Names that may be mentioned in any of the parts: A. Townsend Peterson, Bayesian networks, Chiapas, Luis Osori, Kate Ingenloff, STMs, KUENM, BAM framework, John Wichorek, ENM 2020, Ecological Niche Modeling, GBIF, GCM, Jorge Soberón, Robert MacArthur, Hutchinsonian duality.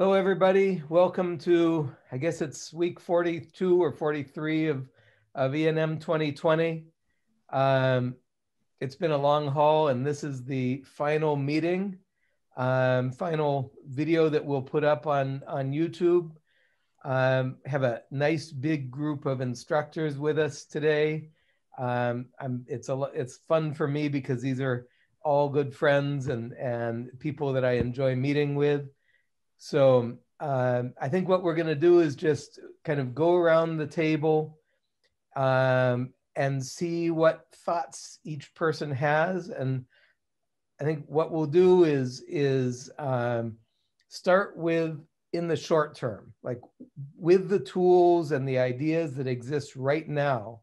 Hello, everybody. Welcome to, I guess it's week 42 or 43 of ENM 2020. It's been a long haul, and this is the final meeting, final video that we'll put up on YouTube. Have a nice big group of instructors with us today. It's fun for me because these are all good friends and people that I enjoy meeting with. So I think what we're going to do is just kind of go around the table and see what thoughts each person has. And I think what we'll do is start with in the short term, like with the tools and the ideas that exist right now,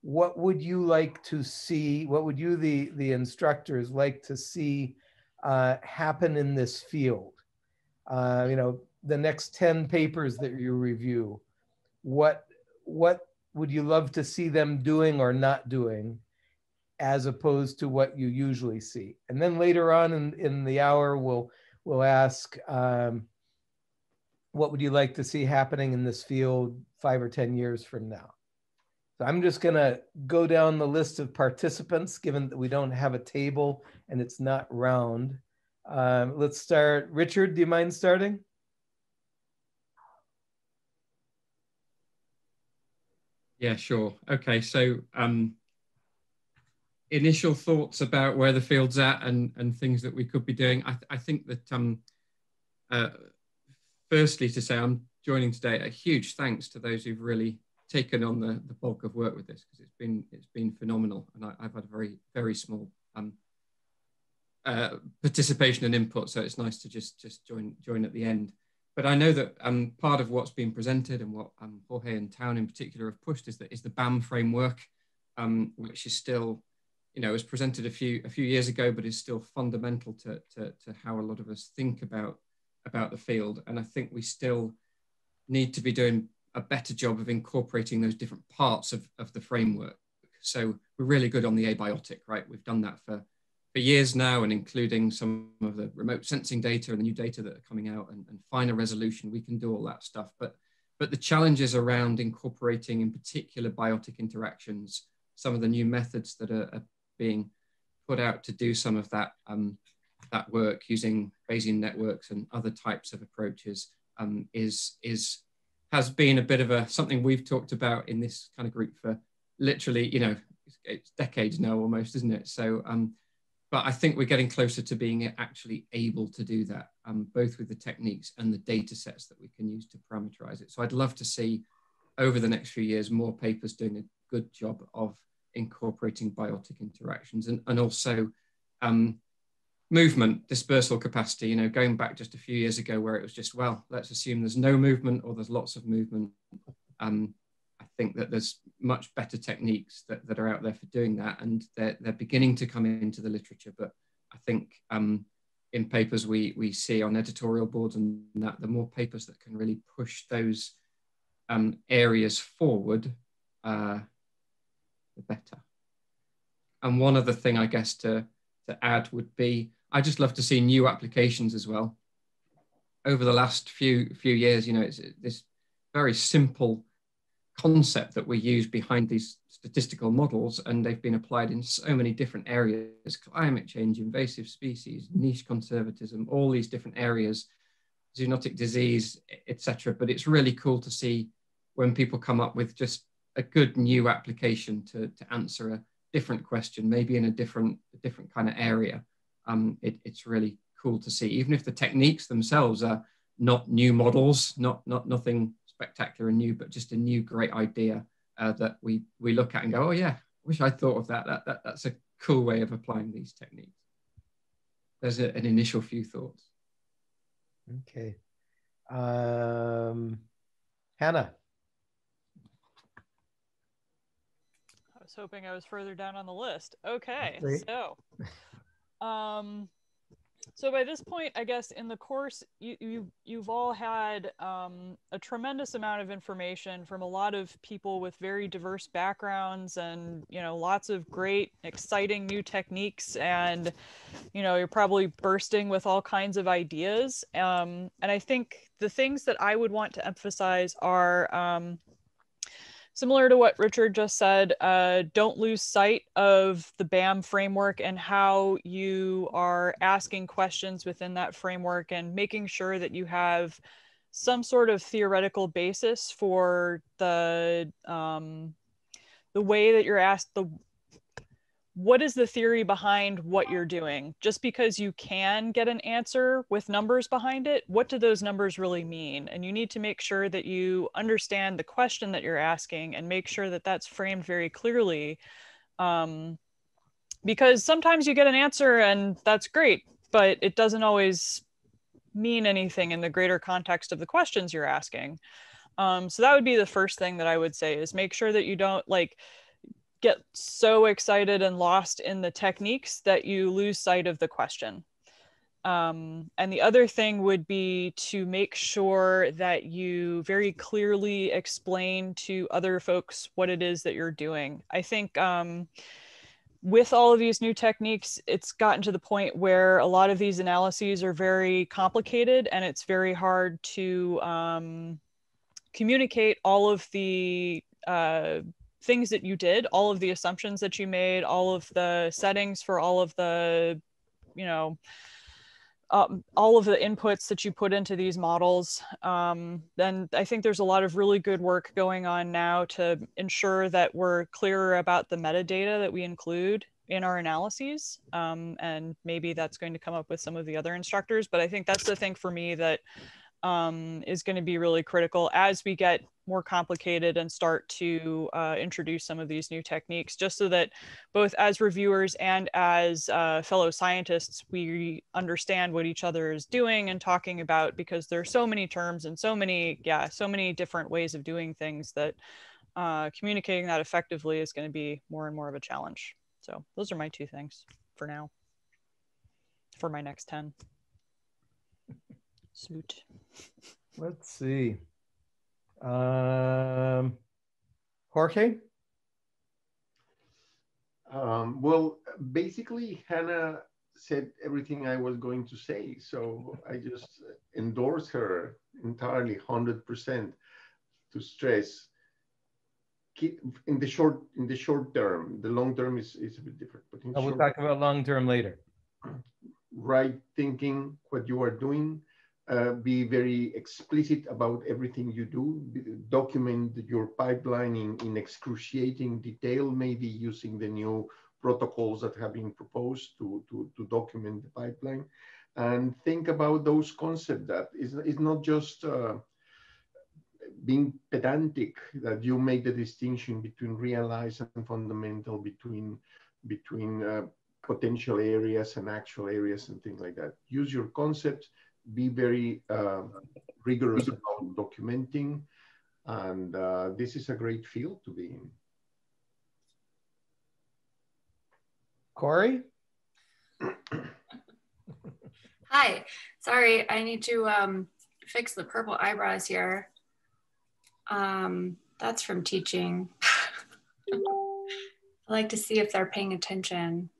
what would you like to see? What would you, the instructors, like to see happen in this field? You know, the next 10 papers that you review, what would you love to see them doing or not doing, as opposed to what you usually see? And then later on in the hour, we'll ask, what would you like to see happening in this field 5 or 10 years from now? So I'm just gonna go down the list of participants, given that we don't have a table and it's not round. Let's start. Richard, do you mind starting? Yeah, sure. Okay, so initial thoughts about where the field's at and things that we could be doing. I think that firstly to say I'm joining today, a huge thanks to those who've really taken on the bulk of work with this, because it's been phenomenal, and I've had a very, very small participation and input, so it's nice to just join at the end. But I know that part of what's been presented and what Jorge and Town in particular have pushed is the BAM framework, which is still, you know, was presented a few years ago, but is still fundamental to how a lot of us think about the field. And I think we still need to be doing a better job of incorporating those different parts of the framework. So we're really good on the abiotic, right? We've done that for years now, and including some of the remote sensing data and the new data that are coming out, and finer resolution, we can do all that stuff. But the challenges around incorporating, in particular, biotic interactions, some of the new methods that are being put out to do some of that, that work using Bayesian networks and other types of approaches, has been a bit of something we've talked about in this kind of group for literally, you know, it's decades now almost, isn't it? So, but I think we're getting closer to being actually able to do that, both with the techniques and the data sets that we can use to parameterize it. So I'd love to see over the next few years more papers doing a good job of incorporating biotic interactions and also movement, dispersal capacity, you know, going back just a few years ago where it was just, well, let's assume there's no movement or there's lots of movement. I think that there's much better techniques that are out there for doing that, and they're beginning to come into the literature. But I think in papers we see on editorial boards and that, the more papers that can really push those areas forward, the better. And one other thing I guess to add would be, I just love to see new applications as well. Over the last few years, you know, it's this very simple concept that we use behind these statistical models, and they've been applied in so many different areas: climate change, invasive species, niche conservatism, all these different areas, zoonotic disease, etc. But it's really cool to see when people come up with just a good new application to answer a different question, maybe in a different kind of area. It's really cool to see, even if the techniques themselves are not new models, nothing spectacular and new, but just a new great idea that we look at and go, oh yeah, wish I thought of that. That's a cool way of applying these techniques. There's an initial few thoughts. Okay, Hannah. I was hoping I was further down on the list. Okay, so So by this point, I guess in the course, you've all had a tremendous amount of information from a lot of people with very diverse backgrounds, and lots of great, exciting new techniques, and you're probably bursting with all kinds of ideas. And I think the things that I would want to emphasize are similar to what Richard just said, don't lose sight of the BAM framework and how you are asking questions within that framework and making sure that you have some sort of theoretical basis for the way that you're asked, what is the theory behind what you're doing? Just because you can get an answer with numbers behind it, what do those numbers really mean? And you need to make sure that you understand the question that you're asking and make sure that that's framed very clearly. Because sometimes you get an answer and that's great, but it doesn't always mean anything in the greater context of the questions you're asking. So that would be the first thing that I would say, is make sure that you don't get so excited and lost in the techniques that you lose sight of the question. And the other thing would be to make sure that you very clearly explain to other folks what it is that you're doing. I think with all of these new techniques, it's gotten to the point where a lot of these analyses are very complicated, and it's very hard to communicate all of the things that you did, all of the assumptions that you made, all of the settings for all of the, all of the inputs that you put into these models. Then I think there's a lot of really good work going on now to ensure that we're clearer about the metadata that we include in our analyses. And maybe that's going to come up with some of the other instructors, but I think that's the thing for me that is going to be really critical as we get more complicated and start to introduce some of these new techniques, just so that both as reviewers and as fellow scientists, we understand what each other is doing and talking about, because there are so many terms and so many different ways of doing things that communicating that effectively is going to be more and more of a challenge. So those are my two things for now, for my next 10. Suit. Let's see. Jorge? Well, basically, Hannah said everything I was going to say, so I just endorse her entirely, 100%. To stress, keep in the short term. The long term is a bit different. But in we'll talk about long term later. Right thinking, what you are doing. Be very explicit about everything you do. Document your pipeline in excruciating detail, maybe using the new protocols that have been proposed to document the pipeline. And think about those concepts that is not just being pedantic, that you make the distinction between realized and fundamental, between potential areas and actual areas and things like that. Use your concepts. Be very rigorous about documenting, and this is a great field to be in. Corey? Hi, sorry, I need to fix the purple eyebrows here. That's from teaching. I like to see if they're paying attention.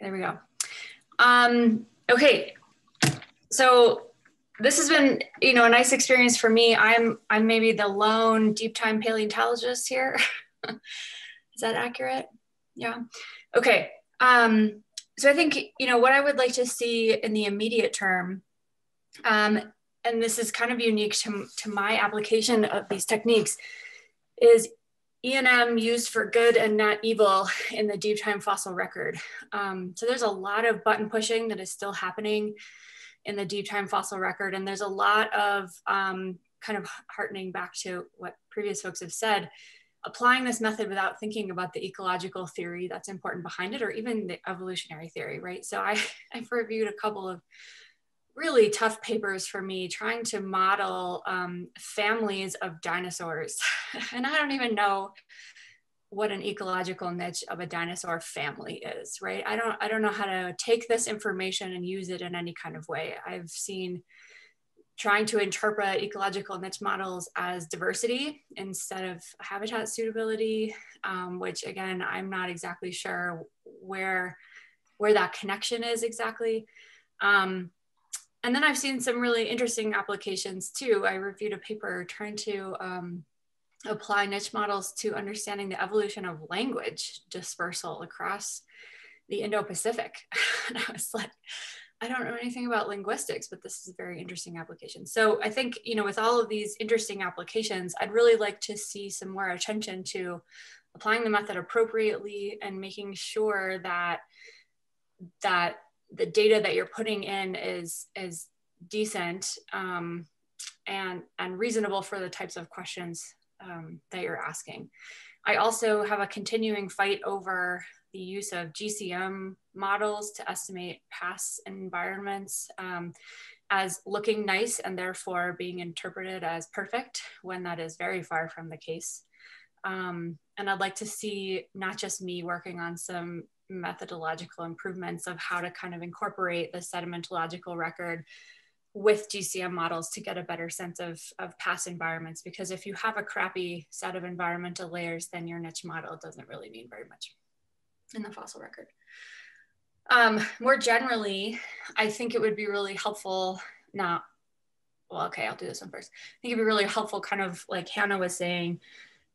There we go. Okay. So this has been, a nice experience for me. I'm maybe the lone deep-time paleontologist here. Is that accurate? Yeah. Okay. So I think, what I would like to see in the immediate term, and this is kind of unique to my application of these techniques, is ENM used for good and not evil in the deep-time fossil record. So there's a lot of button pushing that is still happening in the deep time fossil record. And there's a lot of kind of heartening back to what previous folks have said, applying this method without thinking about the ecological theory that's important behind it, or even the evolutionary theory, right? So I've reviewed a couple of really tough papers for me trying to model families of dinosaurs. And I don't even know what an ecological niche of a dinosaur family is, right? I don't know how to take this information and use it in any kind of way. I've seen trying to interpret ecological niche models as diversity instead of habitat suitability, which again, I'm not exactly sure where that connection is exactly. And then I've seen some really interesting applications too. I reviewed a paper trying to apply niche models to understanding the evolution of language dispersal across the Indo-Pacific. And I was like, I don't know anything about linguistics, but this is a very interesting application. So I think, you know, with all of these interesting applications, I'd really like to see some more attention to applying the method appropriately and making sure that the data that you're putting in is decent and reasonable for the types of questions that you're asking. I also have a continuing fight over the use of GCM models to estimate past environments as looking nice and therefore being interpreted as perfect when that is very far from the case. And I'd like to see not just me working on some methodological improvements of how to kind of incorporate the sedimentological record with GCM models to get a better sense of past environments, because if you have a crappy set of environmental layers, then your niche model doesn't really mean very much in the fossil record. More generally, I think it would be really helpful now. Well, okay, I'll do this one first. I think it'd be really helpful, kind of like Hannah was saying,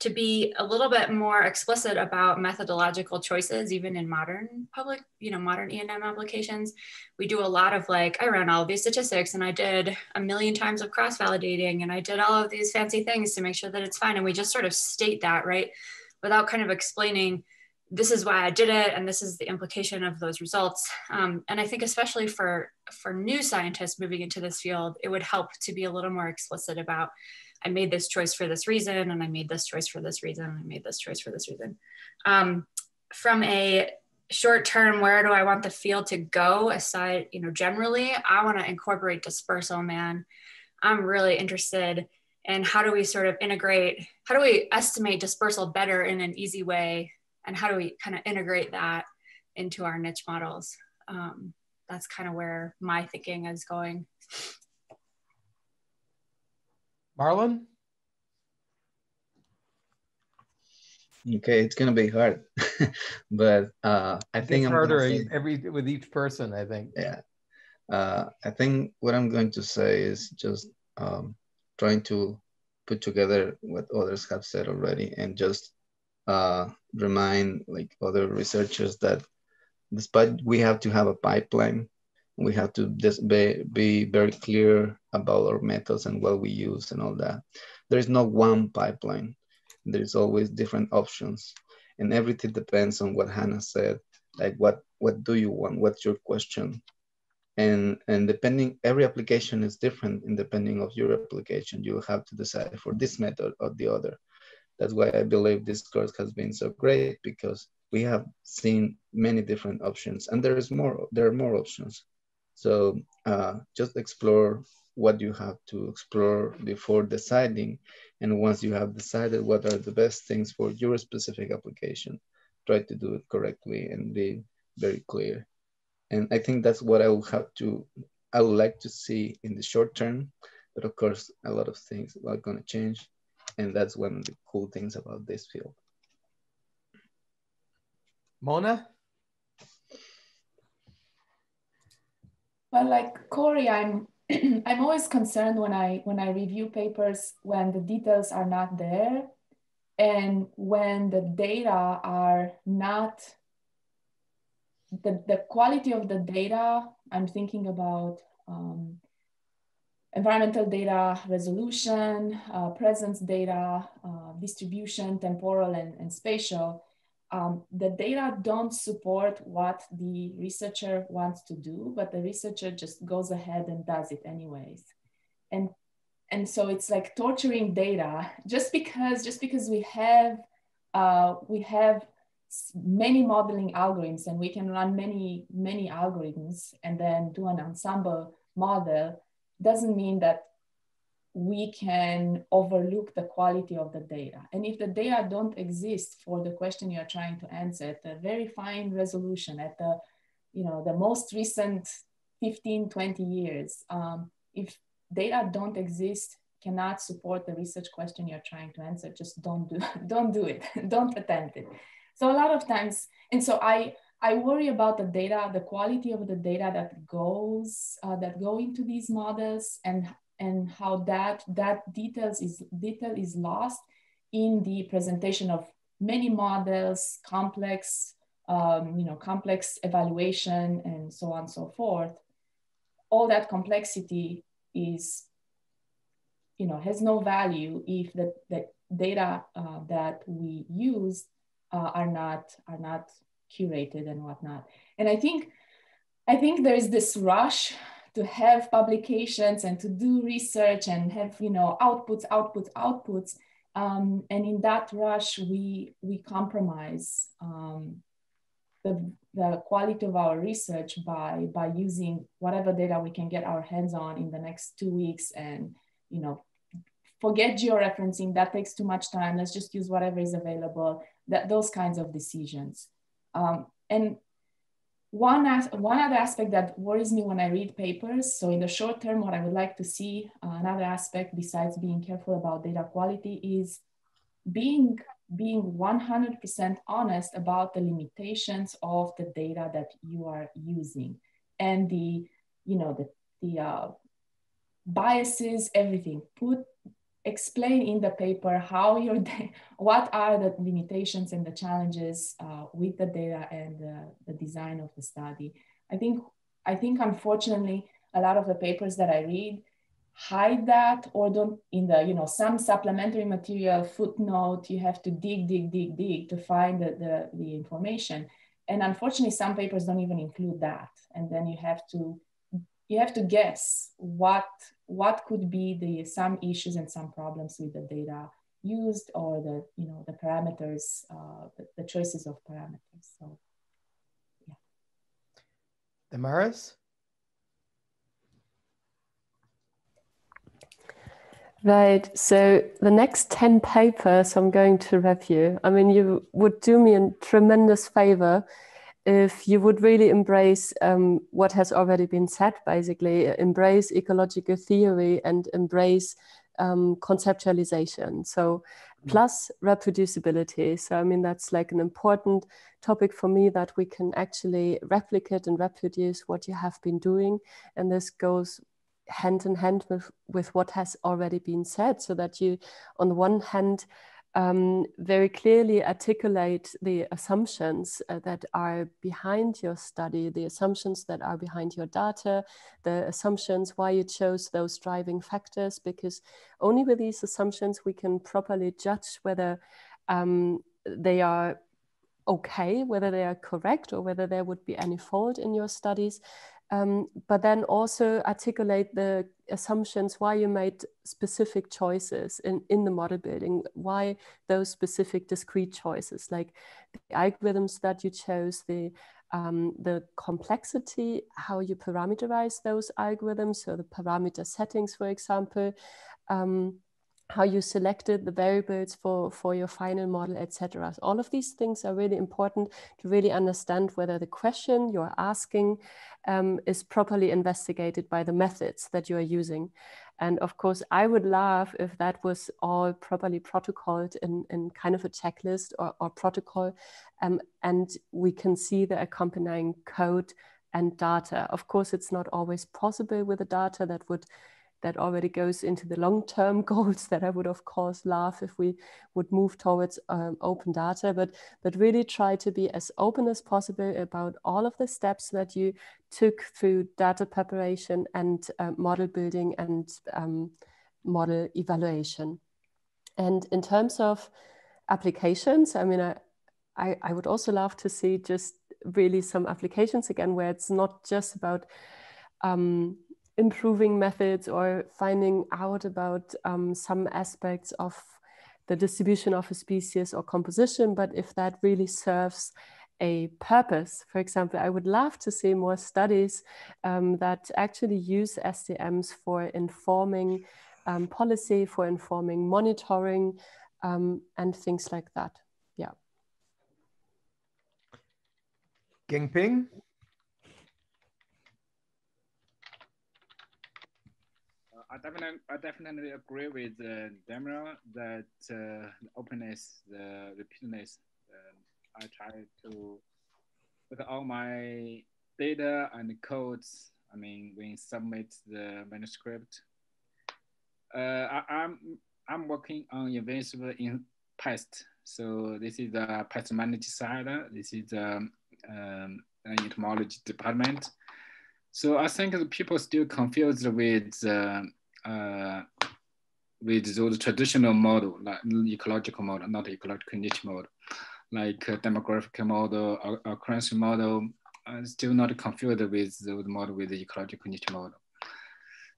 to be a little bit more explicit about methodological choices, even in modern public, you know, modern ENM applications. We do a lot of like, I ran all of these statistics and I did a million times of cross-validating and I did all of these fancy things to make sure that it's fine. And we just sort of state that, right? Without kind of explaining, this is why I did it and this is the implication of those results. And I think especially for new scientists moving into this field, it would help to be a little more explicit about, I made this choice for this reason, and I made this choice for this reason, and I made this choice for this reason. From a short term, where do I want the field to go aside, you know, generally, I want to incorporate dispersal, man. I'm really interested in how do we sort of integrate, how do we estimate dispersal better in an easy way, and how do we kind of integrate that into our niche models? That's kind of where my thinking is going. Marlon? Okay, it's gonna be hard, but I think it's harder with each person, I think. Yeah, I think what I'm going to say is just trying to put together what others have said already, and just remind like other researchers that despite we have to have a pipeline, we have to just be very clear about our methods and what we use and all that. There is no one pipeline. There's always different options. And everything depends on what Hannah said, like what do you want? What's your question? And depending, every application is different, and depending on your application, you have to decide for this method or the other. That's why I believe this course has been so great, because we have seen many different options, and there are more options. So just explore what you have to explore before deciding. And once you have decided what are the best things for your specific application, try to do it correctly and be very clear. And I think that's what I would like to see in the short term, but of course, a lot of things are gonna change. And that's one of the cool things about this field. Mona? Well, like Corey, I'm always concerned when I review papers when the details are not there and when the data are not, the quality of the data. I'm thinking about environmental data resolution, presence data, distribution, temporal and spatial. The data don't support what the researcher wants to do, but the researcher just goes ahead and does it anyways. And so it's like torturing data just because we have many modeling algorithms and we can run many algorithms and then do an ensemble model doesn't mean that we can overlook the quality of the data. And if the data don't exist for the question you're trying to answer at a very fine resolution, at the, you know, the most recent 15, 20 years, if data don't exist, cannot support the research question you're trying to answer, just don't do it, don't attempt it. So a lot of times, and so I worry about the data, the quality of the data that goes, that go into these models, and how that detail is lost in the presentation of many models, complex evaluation, and so on and so forth. All that complexity is, you know, has no value if the data that we use are not curated and whatnot. And I think there is this rush to have publications and to do research and have, you know, outputs. And in that rush, we compromise the quality of our research by using whatever data we can get our hands on in the next 2 weeks, and, you know, forget georeferencing, that takes too much time, let's just use whatever is available, those kinds of decisions. And one other aspect that worries me when I read papers, so in the short term, what I would like to see, another aspect besides being careful about data quality, is being 100% honest about the limitations of the data that you are using, and the biases, everything. Explain in the paper how what are the limitations and the challenges with the data and the design of the study. I think unfortunately a lot of the papers that I read hide that, or don't, in the, you know, some supplementary material footnote, you have to dig to find the information. And unfortunately some papers don't even include that, and then you have to guess what could be some issues and some problems with the data used, or the, you know, the parameters, the choices of parameters. So, yeah. Damaris? Right, so the next 10 papers I'm going to review. I mean, you would do me a tremendous favor if you would really embrace what has already been said, basically, embrace ecological theory and embrace conceptualization. So, plus reproducibility. So, I mean, that's like an important topic for me, that we can actually replicate and reproduce what you have been doing. And this goes hand in hand with what has already been said, so that you, on the one hand, very clearly articulate the assumptions that are behind your study, the assumptions that are behind your data, the assumptions why you chose those driving factors, because only with these assumptions we can properly judge whether they are okay, whether they are correct, or whether there would be any fault in your studies. But then also articulate the assumptions why you made specific choices in the model building, why those specific discrete choices, like the algorithms that you chose, the complexity, how you parameterize those algorithms, so the parameter settings, for example, how you selected the variables for your final model, etc. So all of these things are really important to really understand whether the question you're asking is properly investigated by the methods that you are using. And of course, I would love if that was all properly protocoled in kind of a checklist or protocol, and we can see the accompanying code and data. Of course, it's not always possible with the data that already goes into the long-term goals that I would, of course, love if we would move towards open data, but really try to be as open as possible about all of the steps that you took through data preparation and model building and model evaluation. And in terms of applications, I mean, I would also love to see just really some applications again, where it's not just about improving methods or finding out about some aspects of the distribution of a species or composition, but if that really serves a purpose. For example, I would love to see more studies that actually use STMs for informing policy, for informing monitoring, and things like that. Yeah. Gengping. I definitely agree with Demra that the openness, the repeatedness. I try to look at all my data and the codes. I mean, when submit the manuscript, I'm working on invisible in past. So this is the past management side. This is an etymology department. So I think the people still confused with those traditional model, like ecological model, not ecological niche model, like demographic model or currency model. I'm still not confused with the model with the ecological niche model.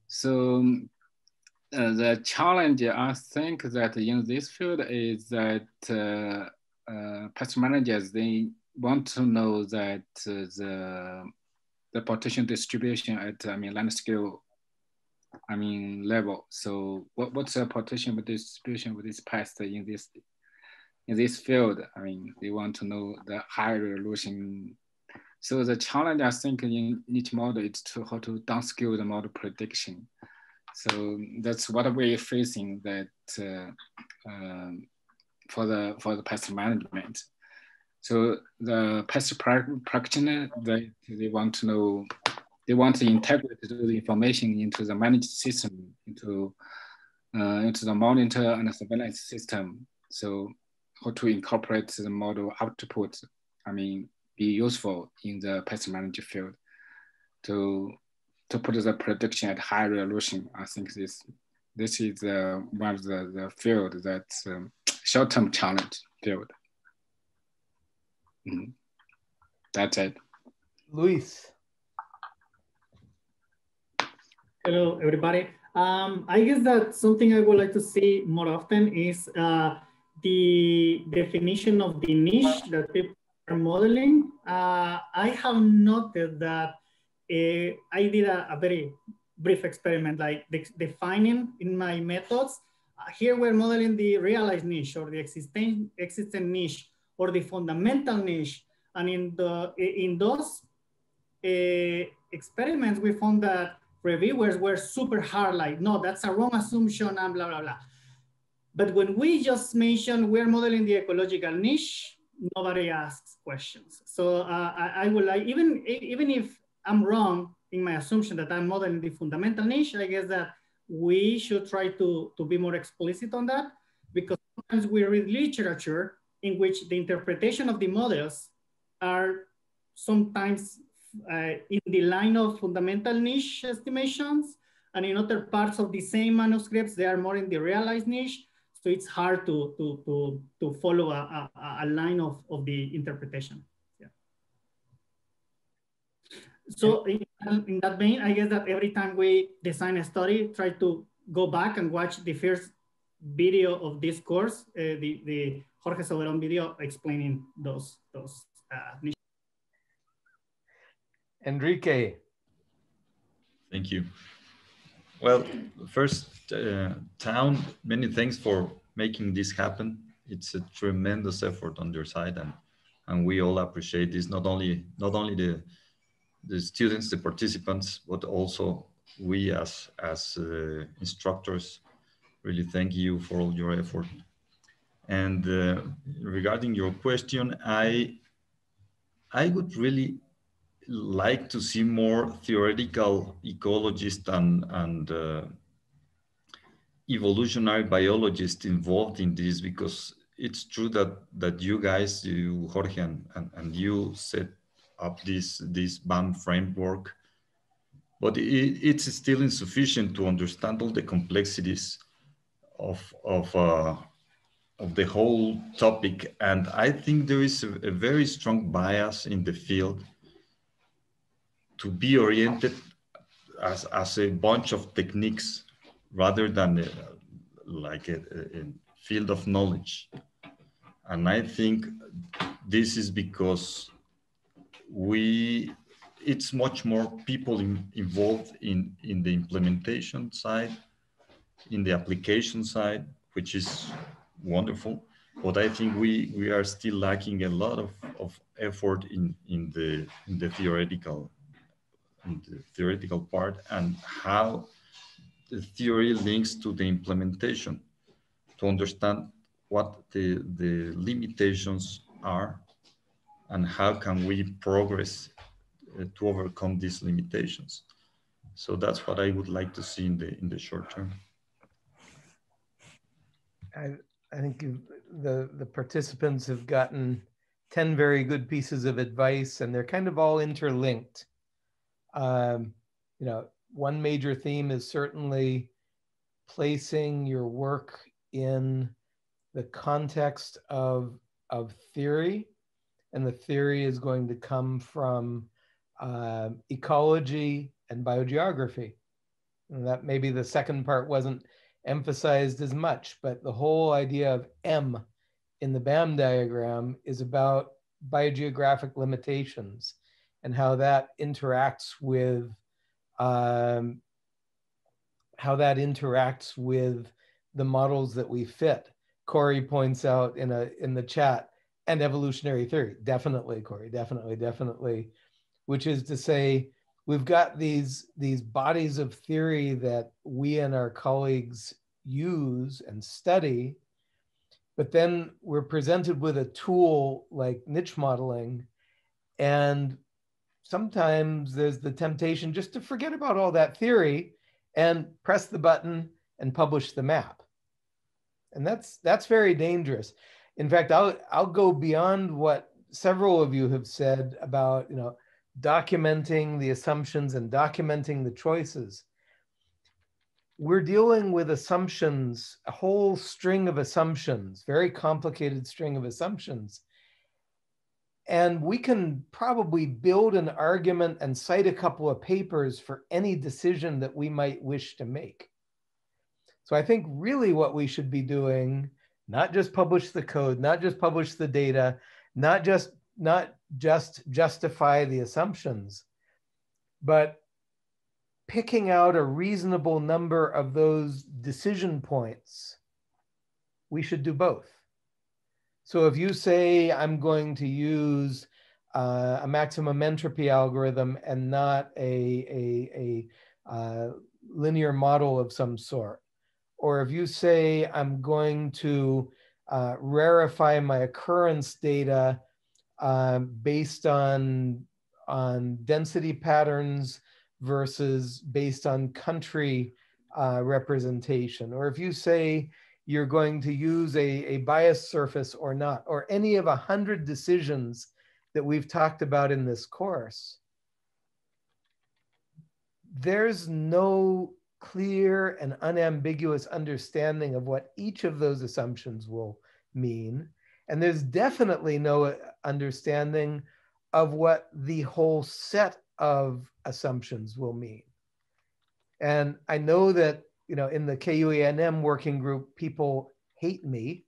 So the challenge I think that in this field is that past managers, they want to know that the partition distribution at land scale level. So what's the partition distribution with this past in this field? I mean, they want to know the high resolution. So the challenge I think in each model is to how to downscale the model prediction. So that's what we're facing that for the pest management. So the pest practitioner, they want to know, they want to integrate the information into the managed system, into the monitor and the surveillance system. So how to incorporate the model output, be useful in the pest management field to put the prediction at high resolution. I think this is one of the field that's short-term challenge field. Mm-hmm. That's it. Luis. Hello, everybody. I guess that something I would like to see more often is the definition of the niche that people modeling. I have noted that I did a very brief experiment, like defining in my methods. Here we're modeling the realized niche or the existent niche or the fundamental niche. And in those experiments, we found that reviewers were super hard, like, no, that's a wrong assumption and blah, blah, blah. But when we just mentioned we're modeling the ecological niche, nobody asks questions. So I would like, even if I'm wrong in my assumption that I'm modeling the fundamental niche, I guess that we should try to be more explicit on that, because sometimes we read literature in which the interpretation of the models are sometimes in the line of fundamental niche estimations, and in other parts of the same manuscripts, they are more in the realized niche. So it's hard to follow a line of the interpretation. Yeah. So in that vein, I guess that every time we design a study, try to go back and watch the first video of this course, the Jorge Soberón video explaining those niches. Enrique. Thank you. Well, first, Town, many thanks for making this happen. It's a tremendous effort on your side, and we all appreciate this. Not only the students, the participants, but also we as instructors. Really, thank you for all your effort. And regarding your question, I would really like to see more theoretical ecologists and evolutionary biologists involved in this, because it's true that you guys, you Jorge and you set up this BAM framework, but it's still insufficient to understand all the complexities of the whole topic. And I think there is a very strong bias in the field to be oriented as a bunch of techniques rather than like a field of knowledge. And I think this is because it's much more people involved in the implementation side in the application side, which is wonderful. But I think we are still lacking a lot of effort in the theoretical part, and how the theory links to the implementation, to understand what the limitations are and how can we progress to overcome these limitations. So that's what I would like to see in the short term. I think the participants have gotten 10 very good pieces of advice, and they're kind of all interlinked. You know, one major theme is certainly placing your work in the context of theory, and the theory is going to come from ecology and biogeography. And that maybe the second part wasn't emphasized as much, but the whole idea of M in the BAM diagram is about biogeographic limitations and how that interacts with the models that we fit. Corey points out in the chat, and evolutionary theory, definitely, Corey, definitely, which is to say, we've got these bodies of theory that we and our colleagues use and study, but then we're presented with a tool like niche modeling, and sometimes there's the temptation just to forget about all that theory and press the button and publish the map. And that's very dangerous. In fact, I'll go beyond what several of you have said about, you know, documenting the assumptions and documenting the choices. We're dealing with assumptions, a whole string of assumptions, very complicated string of assumptions. And we can probably build an argument and cite a couple of papers for any decision that we might wish to make. So I think really what we should be doing, not just publish the code, not just publish the data, not just justify the assumptions, but picking out a reasonable number of those decision points, we should do both. So if you say, I'm going to use a maximum entropy algorithm and not a linear model of some sort, or if you say, I'm going to rarefy my occurrence data based on density patterns versus based on country representation, or if you say, you're going to use a bias surface or not, or any of 100 decisions that we've talked about in this course, there's no clear and unambiguous understanding of what each of those assumptions will mean. And there's definitely no understanding of what the whole set of assumptions will mean. And I know that, you know, in the KUENM working group, people hate me.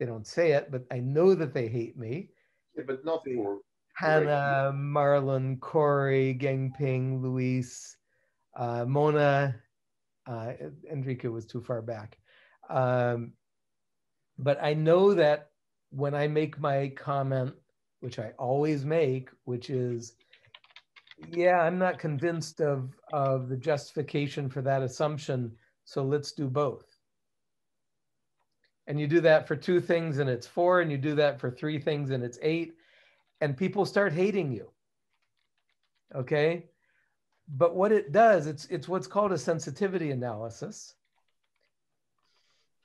They don't say it, but I know that they hate me. Yeah, but not for Hannah, Marlon, Corey, Gengping, Luis, Mona. Enrique was too far back. But I know that when I make my comment, which I always make, which is, yeah, I'm not convinced of the justification for that assumption, so let's do both. And you do that for 2 things and it's 4, and you do that for 3 things and it's 8, and people start hating you, okay? But what it does, it's what's called a sensitivity analysis.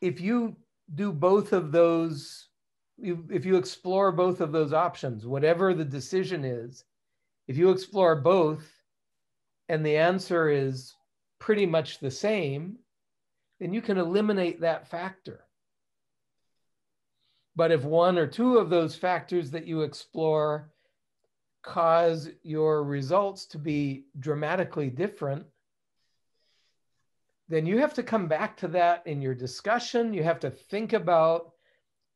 If you do both of those, if you explore both of those options, whatever the decision is, if you explore both and the answer is pretty much the same, then you can eliminate that factor. But if 1 or 2 of those factors that you explore cause your results to be dramatically different, then you have to come back to that in your discussion. You have to think about,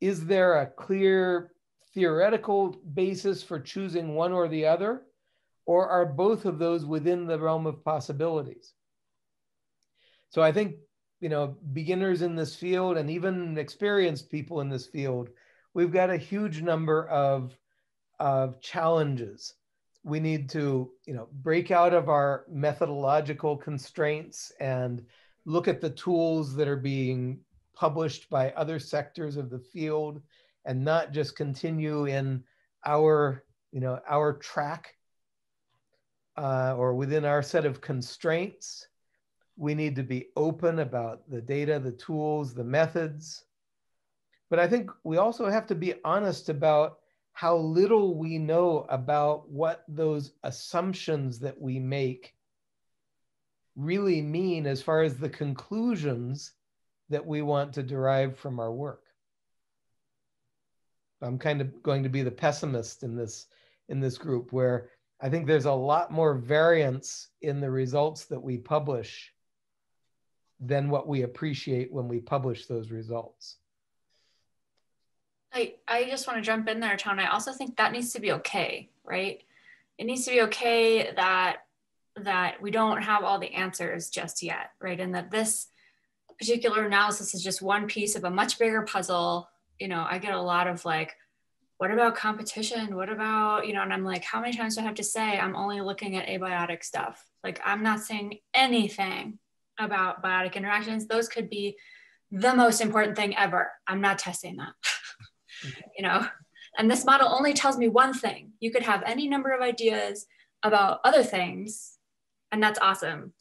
is there a clear theoretical basis for choosing one or the other? Or are both of those within the realm of possibilities? So I think you know, beginners in this field and even experienced people in this field, we've got a huge number of challenges. We need to, you know, break out of our methodological constraints and look at the tools that are being published by other sectors of the field and not just continue in our, you know, our track or within our set of constraints. We need to be open about the data, the tools, the methods. But I think we also have to be honest about how little we know about what those assumptions that we make really mean as far as the conclusions that we want to derive from our work. I'm kind of going to be the pessimist in this group, where I think there's a lot more variance in the results that we publish than what we appreciate when we publish those results. I just want to jump in there, Tone. I also think that needs to be okay, right? It needs to be okay that we don't have all the answers just yet, right? And that this particular analysis is just one piece of a much bigger puzzle. You know, I get a lot of like, what about competition? What about, you know, and I'm like, how many times do I have to say I'm only looking at abiotic stuff? Like, I'm not saying anything about biotic interactions. Those could be the most important thing ever. I'm not testing that. You know, and this model only tells me one thing. You could have any number of ideas about other things, and that's awesome.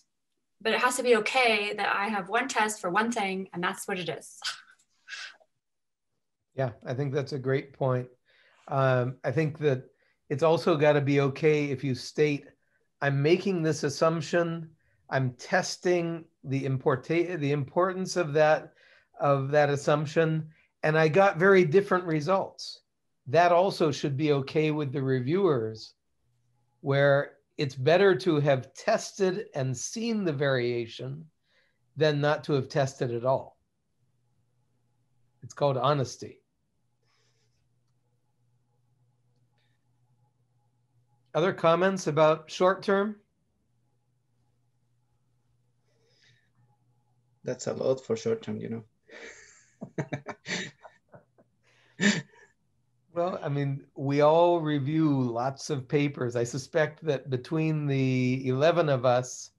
But it has to be okay that I have one test for one thing, and that's what it is. Yeah, I think that's a great point. I think that it's also got to be okay if you state, I'm making this assumption, I'm testing the importance of that assumption, and I got very different results. That also should be okay with the reviewers, where it's better to have tested and seen the variation than not to have tested at all. It's called honesty. Other comments about short term? That's a lot for short term, you know. Well, I mean, we all review lots of papers. I suspect that between the 11 of us,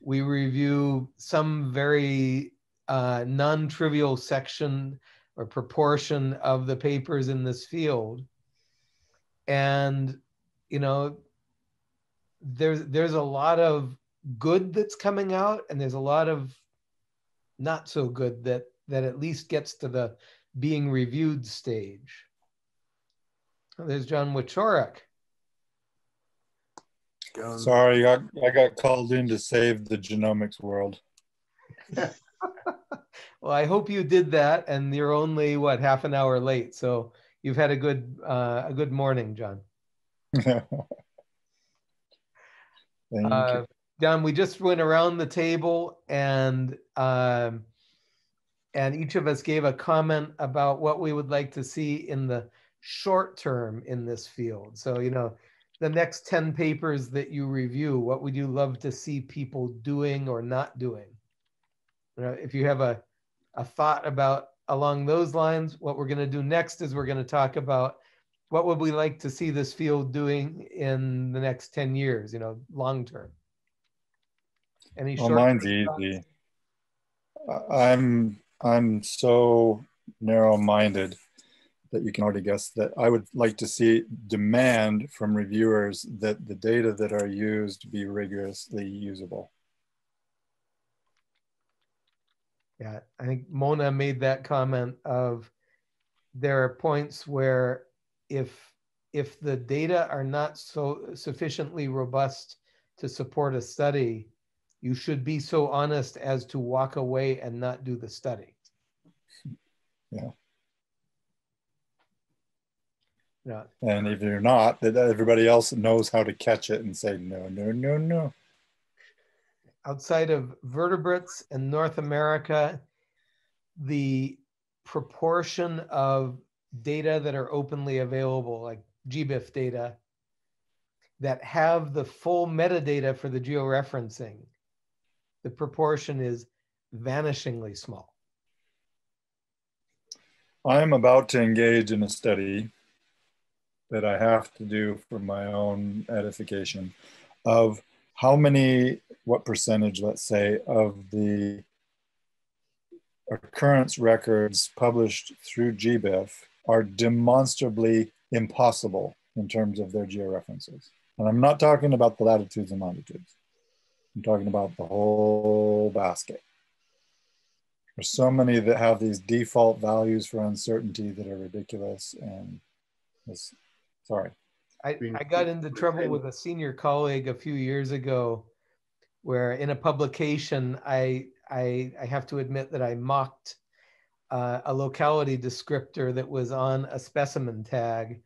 we review some very non-trivial section or proportion of the papers in this field. And, you know, there's a lot of good that's coming out, and there's a lot of not so good that at least gets to the being reviewed stage. Oh, there's John Wichorek. Sorry, I got called in to save the genomics world. Well, I hope you did that, and you're only, what, half an hour late. So you've had a good morning, John. Thank you. John, we just went around the table, and each of us gave a comment about what we would like to see in the short term in this field. So, you know, the next 10 papers that you review, what would you love to see people doing or not doing? You know, if you have a thought about along those lines, what we're going to do next is we're going to talk about what would we like to see this field doing in the next 10 years, you know, long term. Any short term? Well, mine's easy. I'm so narrow-minded that you can already guess that I would like to see demand from reviewers that the data that are used be rigorously usable. Yeah, I think Mona made that comment of there are points where if the data are not so sufficiently robust to support a study, you should be so honest as to walk away and not do the study. Yeah. Yeah. And if you're not, that everybody else knows how to catch it and say, no, no, no, no. Outside of vertebrates and North America, the proportion of data that are openly available, like GBIF data, that have the full metadata for the georeferencing, the proportion is vanishingly small. I am about to engage in a study that I have to do for my own edification of how many, what percentage, let's say, of the occurrence records published through GBIF are demonstrably impossible in terms of their georeferences. And I'm not talking about the latitudes and longitudes. I'm talking about the whole basket. There's so many that have these default values for uncertainty that are ridiculous. And this, sorry. I got into trouble with a senior colleague a few years ago where in a publication, I have to admit that I mocked a locality descriptor that was on a specimen tag.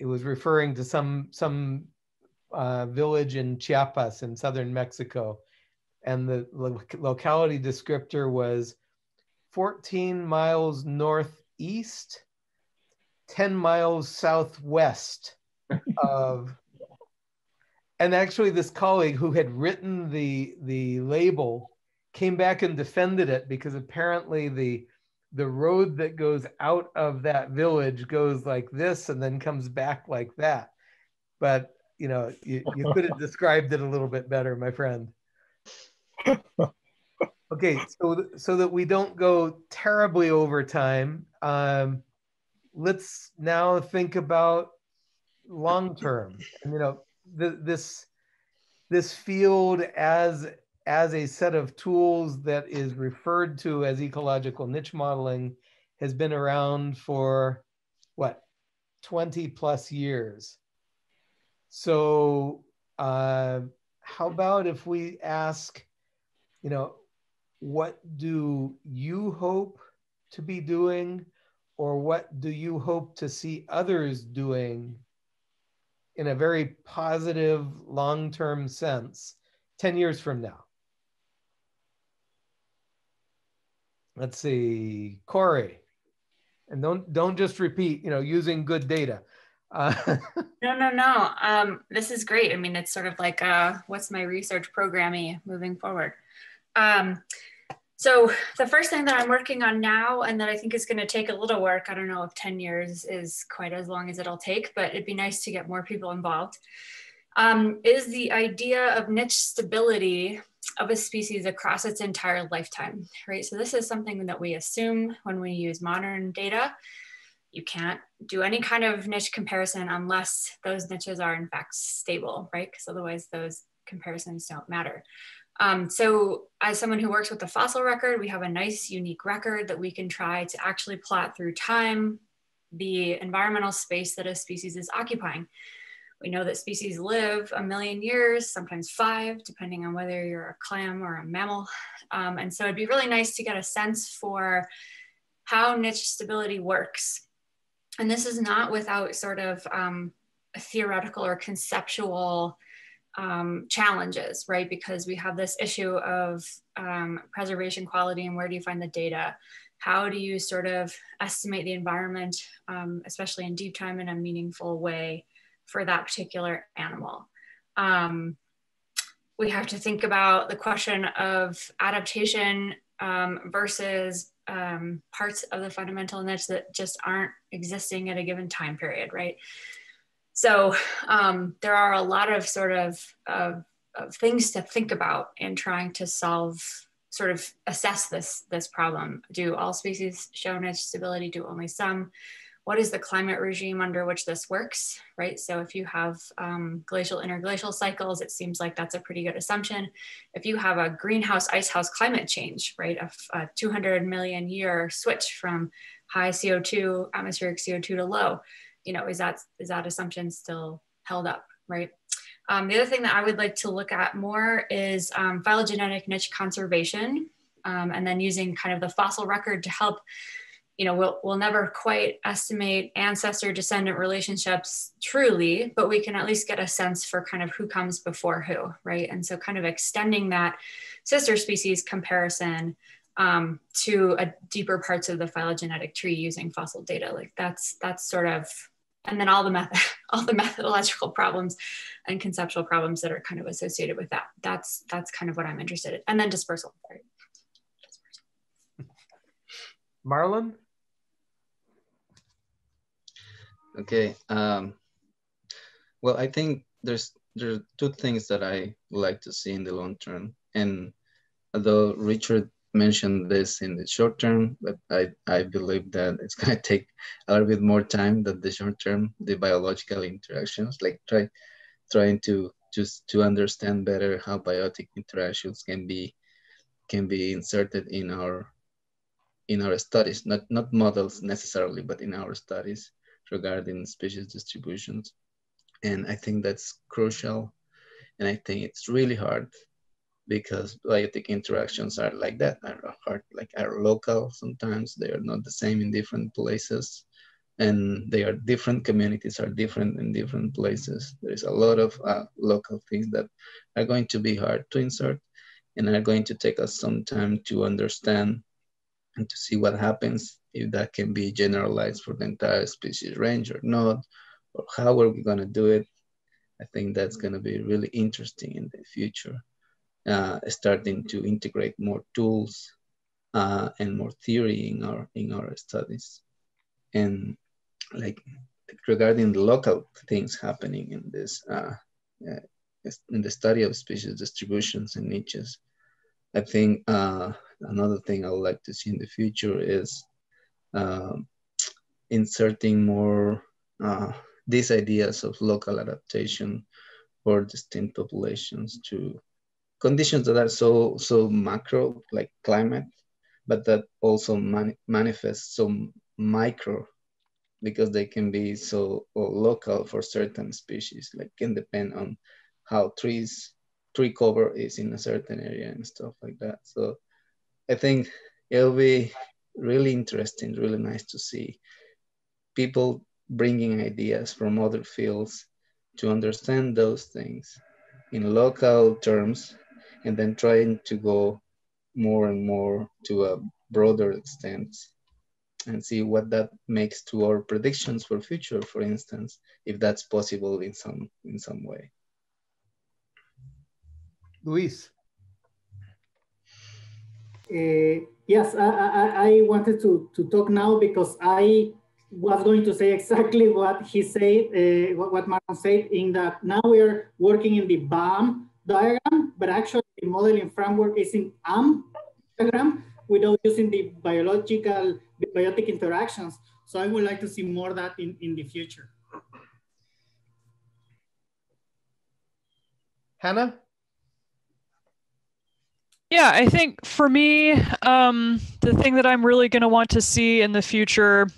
It was referring to some village in Chiapas in southern Mexico. And the locality descriptor was 14 miles northeast, 10 miles southwest of, and actually this colleague who had written the label came back and defended it because apparently the road that goes out of that village goes like this and then comes back like that. But you know, you could have described it a little bit better, my friend. Okay, so that we don't go terribly over time, let's now think about long term. You know, this field as a set of tools that is referred to as ecological niche modeling has been around for what, 20 plus years. So how about if we ask, you know, what do you hope to be doing, or what do you hope to see others doing in a very positive long-term sense 10 years from now? Let's see, Corey, and don't just repeat, you know, using good data. No. This is great. I mean, it's sort of like what's my research programming moving forward. So the first thing that I'm working on now, and that I think is going to take a little work, I don't know if 10 years is quite as long as it'll take, but it'd be nice to get more people involved, is the idea of niche stability of a species across its entire lifetime, right? So this is something that we assume when we use modern data. You can't do any kind of niche comparison unless those niches are in fact stable, right? Because otherwise those comparisons don't matter. So as someone who works with the fossil record, we have a nice unique record that we can try to actually plot through time the environmental space that a species is occupying. We know that species live a million years, sometimes 5, depending on whether you're a clam or a mammal. And so it'd be really nice to get a sense for how niche stability works. And this is not without sort of theoretical or conceptual challenges, right? Because we have this issue of preservation quality and where do you find the data? How do you sort of estimate the environment, especially in deep time, in a meaningful way for that particular animal? We have to think about the question of adaptation versus parts of the fundamental niche that just aren't existing at a given time period, right? So there are a lot of sort of things to think about in trying to solve, sort of assess this problem. Do all species show niche stability? Do only some? What is the climate regime under which this works, right? So if you have glacial, interglacial cycles, it seems like that's a pretty good assumption. If you have a greenhouse, icehouse climate change, right? A 200 million year switch from high CO2, atmospheric CO2 to low, you know, is that assumption still held up, right? The other thing that I would like to look at more is phylogenetic niche conservation, and then using kind of the fossil record to help. You know, we'll never quite estimate ancestor-descendant relationships truly, but we can at least get a sense for kind of who comes before who, right? And so kind of extending that sister species comparison to deeper parts of the phylogenetic tree using fossil data. Like that's sort of, and then all the methodological problems and conceptual problems that are kind of associated with that. That's kind of what I'm interested in. And then dispersal, right? Marlon? Okay. Well, I think there are two things that I would like to see in the long term. And although Richard mentioned this in the short term, but I believe that it's going to take a little bit more time than the short term, the biological interactions, like trying to just to understand better how biotic interactions can be inserted in our studies, not models necessarily, but in our studies regarding species distributions. And I think that's crucial. And I think it's really hard because biotic interactions are like that, are hard, like are local sometimes. They are not the same in different places. And they are different, communities are different in different places. There's a lot of local things that are going to be hard to insert and are going to take us some time to understand and to see what happens, if that can be generalized for the entire species range or not, or how are we gonna do it? I think that's gonna be really interesting in the future, starting to integrate more tools and more theory in our studies. And like regarding the local things happening in this, in the study of species distributions and niches, I think another thing I would like to see in the future is inserting more these ideas of local adaptation for distinct populations to conditions that are so macro, like climate, but that also manifest some micro, because they can be so local for certain species, like can depend on how tree cover is in a certain area and stuff like that. So I think it'll be really interesting, really nice to see people bringing ideas from other fields to understand those things in local terms, and then trying to go more and more to a broader extent and see what that makes to our predictions for future, for instance, if that's possible in some way. Luis. Yes, I wanted to talk now because I was going to say exactly what he said, what Marlon said, in that now we're working in the BAM diagram, but actually the modeling framework is in AM diagram without using the biotic interactions. So I would like to see more of that in the future. Hannah? Yeah, I think for me, the thing that I'm really going to want to see in the future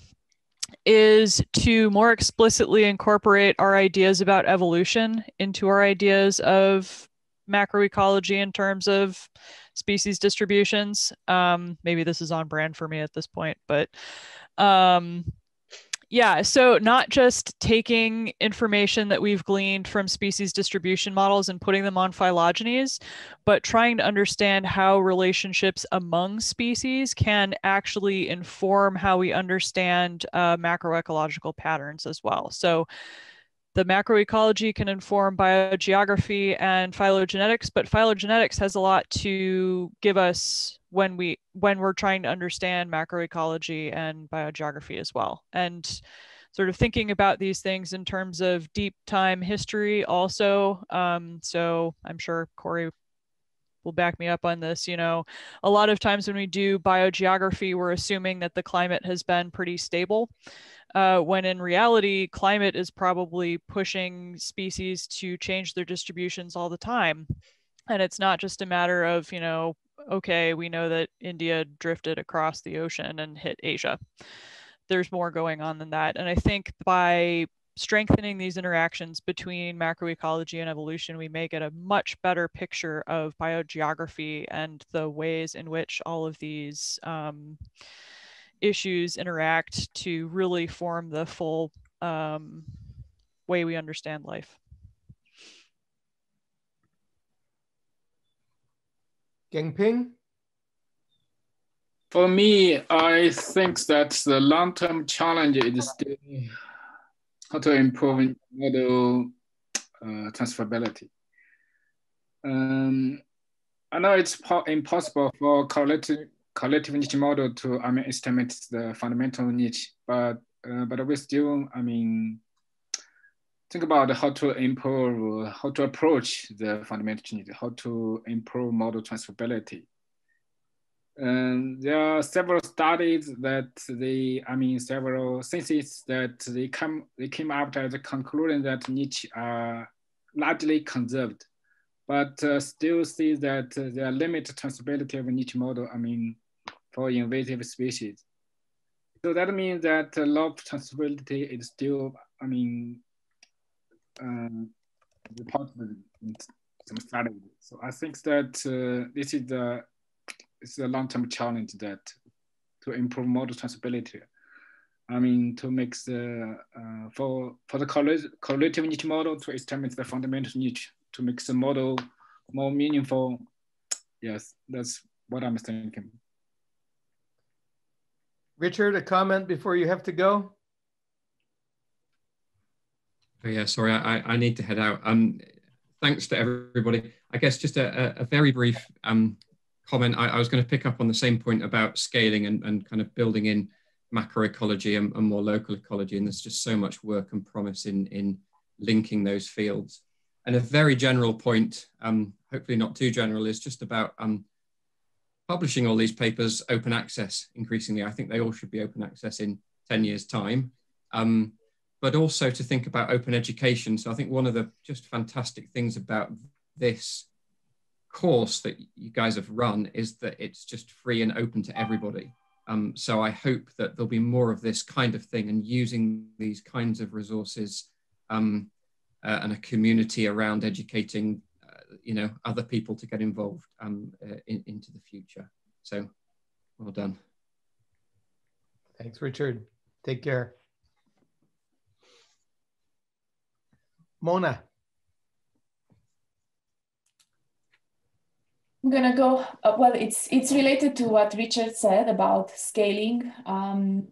is to more explicitly incorporate our ideas about evolution into our ideas of macroecology in terms of species distributions. Maybe this is on brand for me at this point, but yeah, so not just taking information that we've gleaned from species distribution models and putting them on phylogenies, but trying to understand how relationships among species can actually inform how we understand macroecological patterns as well. So the macroecology can inform biogeography and phylogenetics, but phylogenetics has a lot to give us when we're trying to understand macroecology and biogeography as well. And sort of thinking about these things in terms of deep time history also. So I'm sure Corey will back me up on this. You know, a lot of times when we do biogeography, we're assuming that the climate has been pretty stable. When in reality, climate is probably pushing species to change their distributions all the time. And it's not just a matter of, you know, okay, we know that India drifted across the ocean and hit Asia. There's more going on than that. And I think by strengthening these interactions between macroecology and evolution, we may get a much better picture of biogeography and the ways in which all of these issues interact to really form the full way we understand life. Gangping? For me, I think that the long-term challenge is how to improve model transferability. I know it's impossible for collective niche model to estimate the fundamental niche, but we still think about how to improve, how to approach the fundamental niche, how to improve model transferability. And there are several studies that they, several theses that they came up to the conclusion that niche are largely conserved, but still see that there are limited transferability of a niche model, for invasive species. So that means that the law of transferability is still, reported in some studies. So I think that this is the it's a long-term challenge that to improve model transferability. To make the, for the collective niche model to estimate the fundamental niche, to make the model more meaningful. Yes, that's what I'm thinking. Richard, a comment before you have to go? Oh yeah, sorry, I need to head out. Thanks to everybody. I guess just a very brief, comment. I was going to pick up on the same point about scaling and kind of building in macroecology and more local ecology, and there's just so much work and promise in linking those fields. And a very general point, hopefully not too general, is just about publishing all these papers open access increasingly. I think they all should be open access in 10 years time, but also to think about open education. So I think one of the just fantastic things about this course that you guys have run is that it's just free and open to everybody. So I hope that there'll be more of this kind of thing and using these kinds of resources and a community around educating, other people to get involved into the future. So well done. Thanks, Richard. Take care. Mona. I'm gonna go, well, it's related to what Richard said about scaling. I'm